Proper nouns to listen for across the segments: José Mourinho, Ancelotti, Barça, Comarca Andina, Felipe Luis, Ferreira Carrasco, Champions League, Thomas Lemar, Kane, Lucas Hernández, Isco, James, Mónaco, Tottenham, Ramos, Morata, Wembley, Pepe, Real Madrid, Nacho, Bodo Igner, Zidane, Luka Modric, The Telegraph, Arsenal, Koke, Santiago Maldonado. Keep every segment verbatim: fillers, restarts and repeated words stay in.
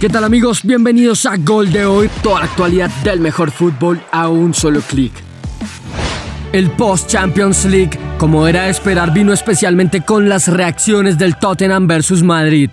¿Qué tal amigos? Bienvenidos a Gol de hoy, toda la actualidad del mejor fútbol a un solo clic. El post-Champions League, como era de esperar, vino especialmente con las reacciones del Tottenham versus Madrid.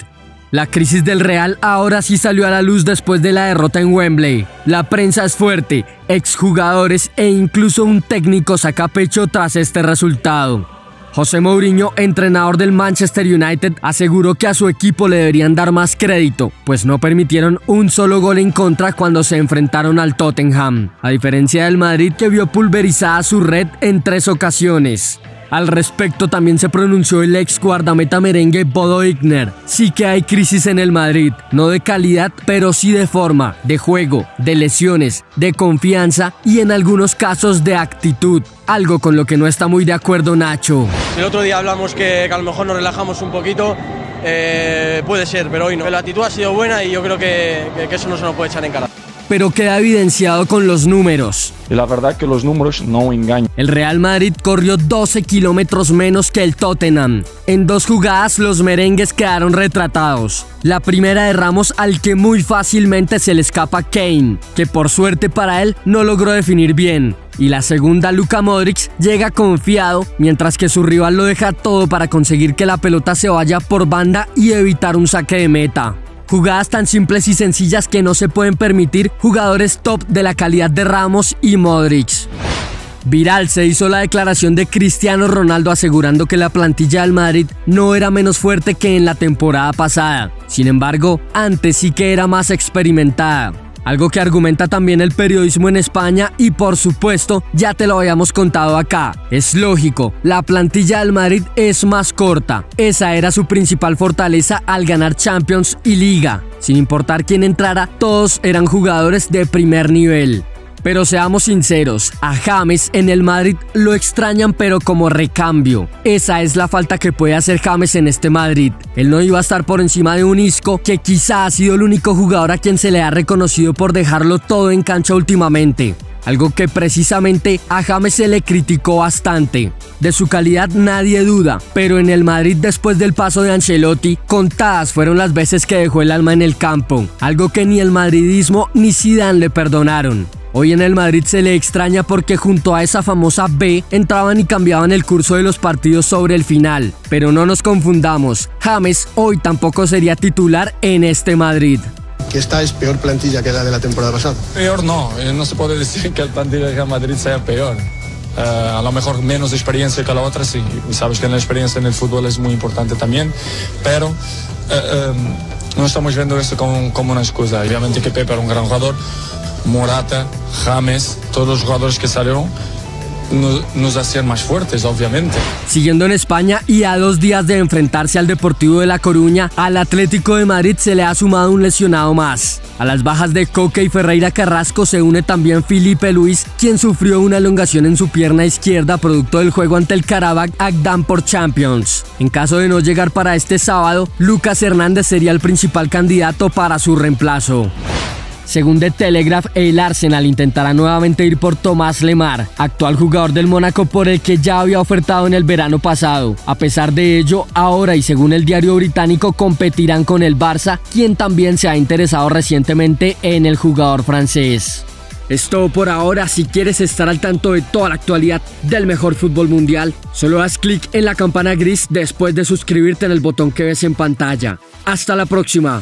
La crisis del Real ahora sí salió a la luz después de la derrota en Wembley. La prensa es fuerte, exjugadores e incluso un técnico saca pecho tras este resultado. José Mourinho, entrenador del Manchester United, aseguró que a su equipo le deberían dar más crédito, pues no permitieron un solo gol en contra cuando se enfrentaron al Tottenham, a diferencia del Madrid que vio pulverizada su red en tres ocasiones. Al respecto también se pronunció el ex guardameta merengue Bodo Igner. Sí que hay crisis en el Madrid, no de calidad, pero sí de forma, de juego, de lesiones, de confianza y en algunos casos de actitud, algo con lo que no está muy de acuerdo Nacho. El otro día hablamos que, que a lo mejor nos relajamos un poquito, eh, puede ser, pero hoy no. La actitud ha sido buena y yo creo que, que, que eso no se nos puede echar en cara. Pero queda evidenciado con los números. Y la verdad que los números no engañan. El Real Madrid corrió doce kilómetros menos que el Tottenham. En dos jugadas los merengues quedaron retratados. La primera de Ramos, al que muy fácilmente se le escapa Kane, que por suerte para él no logró definir bien. Y la segunda, Luka Modric llega confiado, mientras que su rival lo deja todo para conseguir que la pelota se vaya por banda y evitar un saque de meta. Jugadas tan simples y sencillas que no se pueden permitir jugadores top de la calidad de Ramos y Modric. Viral se hizo la declaración de Cristiano Ronaldo asegurando que la plantilla del Madrid no era menos fuerte que en la temporada pasada. Sin embargo, antes sí que era más experimentada. Algo que argumenta también el periodismo en España y por supuesto ya te lo habíamos contado acá. Es lógico, la plantilla del Madrid es más corta. Esa era su principal fortaleza al ganar Champions y Liga. Sin importar quién entrara, todos eran jugadores de primer nivel. Pero seamos sinceros, a James en el Madrid lo extrañan pero como recambio. Esa es la falta que puede hacer James en este Madrid. Él no iba a estar por encima de un Isco, que quizá ha sido el único jugador a quien se le ha reconocido por dejarlo todo en cancha últimamente. Algo que precisamente a James se le criticó bastante. De su calidad nadie duda, pero en el Madrid después del paso de Ancelotti, contadas fueron las veces que dejó el alma en el campo, algo que ni el madridismo ni Zidane le perdonaron. Hoy en el Madrid se le extraña porque junto a esa famosa B entraban y cambiaban el curso de los partidos sobre el final. Pero no nos confundamos, James hoy tampoco sería titular en este Madrid. ¿Esta es peor plantilla que la de la temporada pasada? Peor no, no se puede decir que la plantilla de Madrid sea peor. Uh, a lo mejor menos experiencia que la otra, sí. Y sabes que la experiencia en el fútbol es muy importante también, pero... Uh, um, no estamos viendo esto como, como una excusa. Obviamente que Pepe era un gran jugador, Morata, James, todos los jugadores que salieron nos, nos hacían más fuertes, obviamente. Siguiendo en España y a dos días de enfrentarse al Deportivo de La Coruña, al Atlético de Madrid se le ha sumado un lesionado más. A las bajas de Koke y Ferreira Carrasco se une también Felipe Luis, quien sufrió una elongación en su pierna izquierda producto del juego ante el Karabakh Agdam por Champions. En caso de no llegar para este sábado, Lucas Hernández sería el principal candidato para su reemplazo. Según The Telegraph, el Arsenal intentará nuevamente ir por Thomas Lemar, actual jugador del Mónaco por el que ya había ofertado en el verano pasado. A pesar de ello, ahora y según el diario británico, competirán con el Barça, quien también se ha interesado recientemente en el jugador francés. Es todo por ahora. Si quieres estar al tanto de toda la actualidad del mejor fútbol mundial, solo haz clic en la campana gris después de suscribirte en el botón que ves en pantalla. Hasta la próxima.